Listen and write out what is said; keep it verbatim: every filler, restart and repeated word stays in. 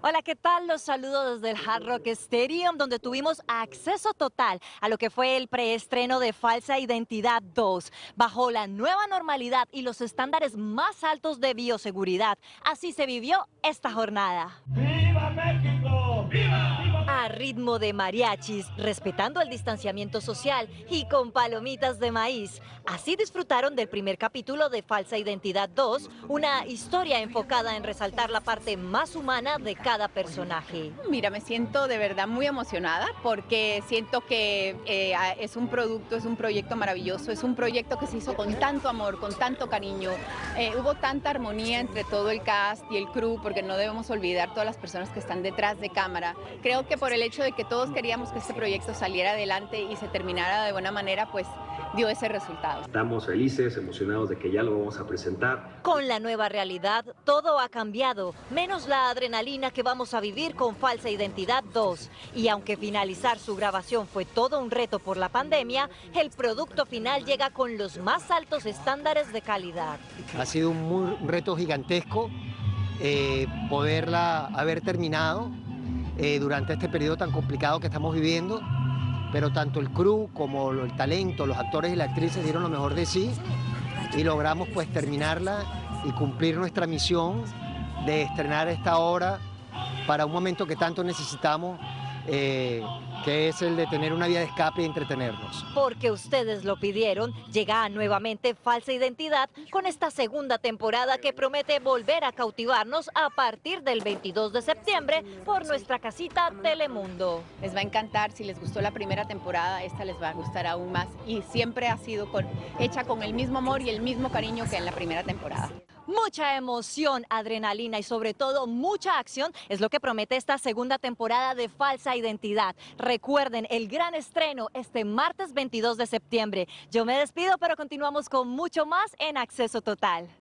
Hola, ¿qué tal? Los saludo desde el Hard Rock Stadium, donde tuvimos acceso total a lo que fue el preestreno de Falsa Identidad dos. Bajo la nueva normalidad y los estándares más altos de bioseguridad, así se vivió esta jornada. ¡Viva México! ¡Viva! ¡Viva! A ritmo de mariachis, respetando el distanciamiento social y con palomitas de maíz. Así disfrutaron del primer capítulo de Falsa Identidad dos, una historia enfocada en resaltar la parte más humana de cada cada personaje. Mira, me siento de verdad muy emocionada porque siento que eh, es un producto, es un proyecto maravilloso, es un proyecto que se hizo con tanto amor, con tanto cariño. Eh, hubo tanta armonía entre todo el cast y el crew, porque no debemos olvidar todas las personas que están detrás de cámara. Creo que por el hecho de que todos queríamos que este proyecto saliera adelante y se terminara de buena manera, pues dio ese resultado. Estamos felices, emocionados de que ya lo vamos a presentar. Con la nueva realidad, todo ha cambiado, menos la adrenalina que que vamos a vivir con Falsa Identidad dos. Y aunque finalizar su grabación fue todo un reto por la pandemia, el producto final llega con los más altos estándares de calidad. Ha sido un, muy, un reto gigantesco eh, poderla haber terminado eh, durante este periodo tan complicado que estamos viviendo, pero tanto el crew como el talento, los actores y las actrices dieron lo mejor de sí y logramos pues terminarla y cumplir nuestra misión de estrenar esta obra para un momento que tanto necesitamos, eh, que es el de tener una vía de escape y entretenernos. Porque ustedes lo pidieron, llega nuevamente Falsa Identidad con esta segunda temporada que promete volver a cautivarnos a partir del veintidós de septiembre por nuestra casita Telemundo. Les va a encantar, si les gustó la primera temporada, esta les va a gustar aún más y siempre ha sido con, hecha con el mismo amor y el mismo cariño que en la primera temporada. Mucha emoción, adrenalina y sobre todo mucha acción es lo que promete esta segunda temporada de Falsa Identidad. Recuerden el gran estreno este martes veintidós de septiembre. Yo me despido, pero continuamos con mucho más en Acceso Total.